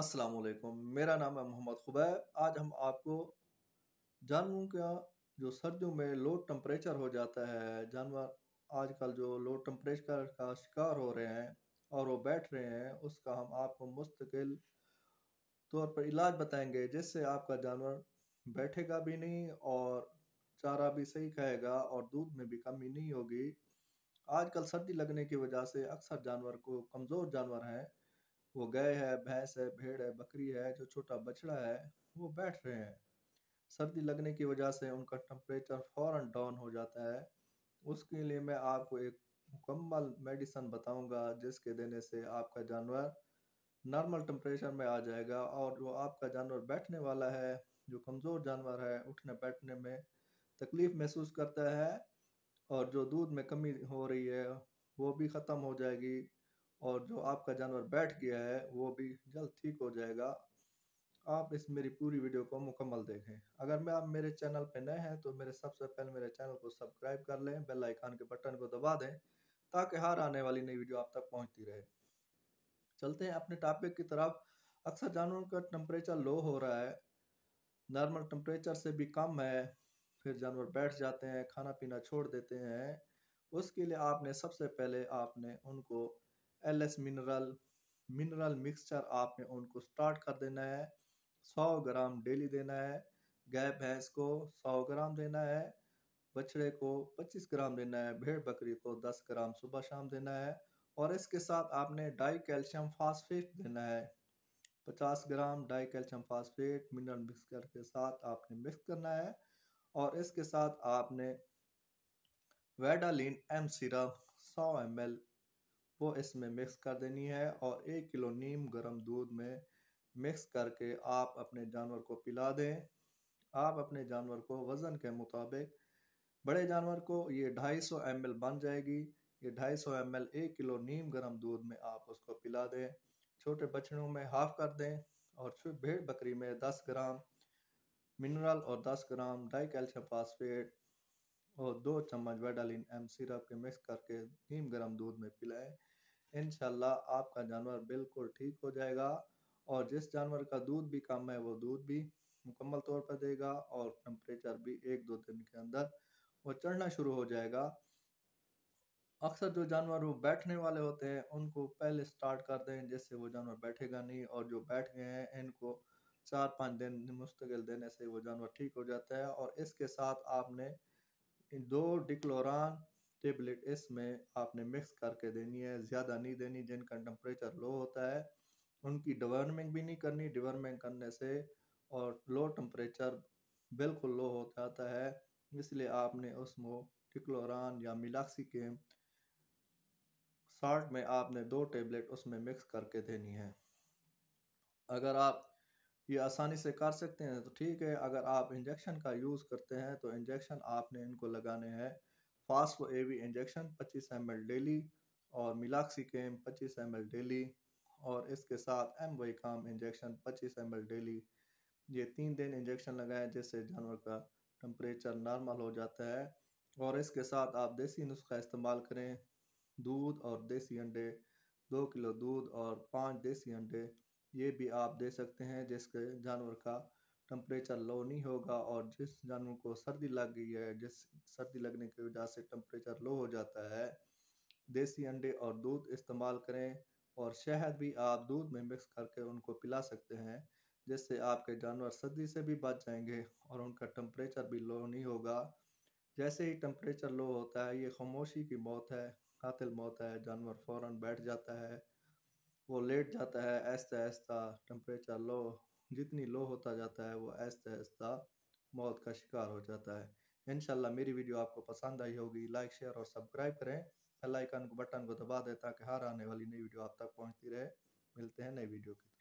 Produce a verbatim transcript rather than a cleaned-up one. अस्सलाम वालेकुम, मेरा नाम है मोहम्मद खुबैब। आज हम आपको जानवरों का जो सर्दियों में लो टम्परेचर हो जाता है, जानवर आजकल जो लो टम्परेचर का शिकार हो रहे हैं और वो बैठ रहे हैं, उसका हम आपको मुस्तकिल तौर पर इलाज बताएंगे, जिससे आपका जानवर बैठेगा भी नहीं और चारा भी सही खाएगा और दूध में भी कमी नहीं होगी। आजकल सर्दी लगने की वजह से अक्सर जानवर को कमज़ोर जानवर हैं, वो गाय है, भैंस है, भेड़ है, बकरी है, जो छोटा बछड़ा है, वो बैठ रहे हैं। सर्दी लगने की वजह से उनका टेम्परेचर फ़ौरन डाउन हो जाता है। उसके लिए मैं आपको एक मुकम्मल मेडिसन बताऊंगा, जिसके देने से आपका जानवर नॉर्मल टेम्परेचर में आ जाएगा और जो आपका जानवर बैठने वाला है, जो कमज़ोर जानवर है, उठने बैठने में तकलीफ़ महसूस करता है और जो दूध में कमी हो रही है वो भी ख़त्म हो जाएगी और जो आपका जानवर बैठ गया है वो भी जल्द ठीक हो जाएगा। आप इस मेरी पूरी वीडियो को मुकम्मल देखें। अगर मैं आप मेरे चैनल पर नए हैं तो मेरे सबसे पहले मेरे चैनल को सब्सक्राइब कर लें, बेल आइकन के बटन को दबा दें ताकि हर आने वाली नई वीडियो आप तक पहुंचती रहे। चलते हैं अपने टॉपिक की तरफ। अक्सर जानवरों का टेम्परेचर लो हो रहा है, नॉर्मल टेम्परेचर से भी कम है, फिर जानवर बैठ जाते हैं, खाना पीना छोड़ देते हैं। उसके लिए आपने सबसे पहले आपने उनको L S mineral mineral mixture आपने उनको स्टार्ट कर देना है। सौ ग्राम डेली देना है। गाय भैंस को सौ ग्राम देना है, बछड़े को पच्चीस ग्राम देना है, भेड़ बकरी को दस ग्राम सुबह शाम देना है। और इसके साथ आपने डाई कैल्शियम फास्फेट देना है। पचास gram di calcium phosphate mineral mixture के साथ आपने मिक्स करना है। और इसके साथ आपने वेडालिन एम सिरप सौ एम एल वो इसमें मिक्स कर देनी है और एक किलो नीम गर्म दूध में मिक्स करके आप अपने जानवर को पिला दें। आप अपने जानवर को वज़न के मुताबिक, बड़े जानवर को ये ढाई सौ एम एल बन जाएगी, ये ढाई सौ एम एल एक किलो नीम गर्म दूध में आप उसको पिला दें। छोटे बछड़ों में हाफ कर दें और फिर भेड़ बकरी में दस ग्राम मिनरल और दस ग्राम डाई कैल्शियम फास्फेट और दो चम्मच वेडालिन एम सिरप के मिक्स करके नीम गर्म दूध में पिलाएं। इंशाल्लाह आपका जानवर बिल्कुल ठीक हो जाएगा और जिस जानवर का दूध भी कम है वो दूध भी मुकम्मल तौर पर देगा और टेम्परेचर भी एक दो दिन के अंदर वो चढ़ना शुरू हो जाएगा। अक्सर जो जानवर वो बैठने वाले होते हैं उनको पहले स्टार्ट कर दें, जिससे वो जानवर बैठेगा नहीं, और जो बैठ गए हैं इनको चार पाँच दिन मुस्तकिल देने से वो जानवर ठीक हो जाता है। और इसके साथ आपने दो डिक्लोरान टेबलेट इसमें आपने मिक्स करके देनी है, ज़्यादा नहीं देनी। जिनका टेम्परेचर लो होता है उनकी डिवर्मिंग भी नहीं करनी, डिवर्मिंग करने से और लो टेम्परेचर बिल्कुल लो हो जाता है। इसलिए आपने उसमें डिक्लोरान या मिलॉक्सिकैम साल्ट में आपने दो टेबलेट उसमें मिक्स करके देनी है। अगर आप ये आसानी से कर सकते हैं तो ठीक है, अगर आप इंजेक्शन का यूज़ करते हैं तो इंजेक्शन आपने इनको लगाने हैं। फास्ट एवी इंजेक्शन पच्चीस एम एल डेली और मिलॉक्सिकैम पच्चीस एम एल डेली और इसके साथ एम वी विकॉम इंजेक्शन पच्चीस एम एल डेली। ये तीन दिन इंजेक्शन लगाएं, जिससे जानवर का टेम्परेचर नॉर्मल हो जाता है। और इसके साथ आप देसी नुस्खा इस्तेमाल करें। दूध और देसी अंडे, दो किलो दूध और पाँच देसी अंडे ये भी आप दे सकते हैं, जिसके जानवर का टेम्परेचर लो नहीं होगा। और जिस जानवर को सर्दी लग गई है, जिस सर्दी लगने की वजह से टेम्परेचर लो हो जाता है, देसी अंडे और दूध इस्तेमाल करें। और शहद भी आप दूध में मिक्स करके उनको पिला सकते हैं, जिससे आपके जानवर सर्दी से भी बच जाएंगे और उनका टेम्परेचर भी लो नहीं होगा। जैसे ही टेम्परेचर लो होता है, ये खामोशी की मौत है, कातिल मौत है। जानवर फ़ौरन बैठ जाता है, वो लेट जाता है। ऐसा ऐसा टेम्परेचर लो जितनी लो होता जाता है वो ऐसा ऐसा मौत का शिकार हो जाता है। इंशाल्लाह मेरी वीडियो आपको पसंद आई होगी। लाइक, शेयर और सब्सक्राइब करें। बेल आइकन को बटन को दबा दें ताकि हर आने वाली नई वीडियो आप तक पहुंचती रहे। मिलते हैं नई वीडियो के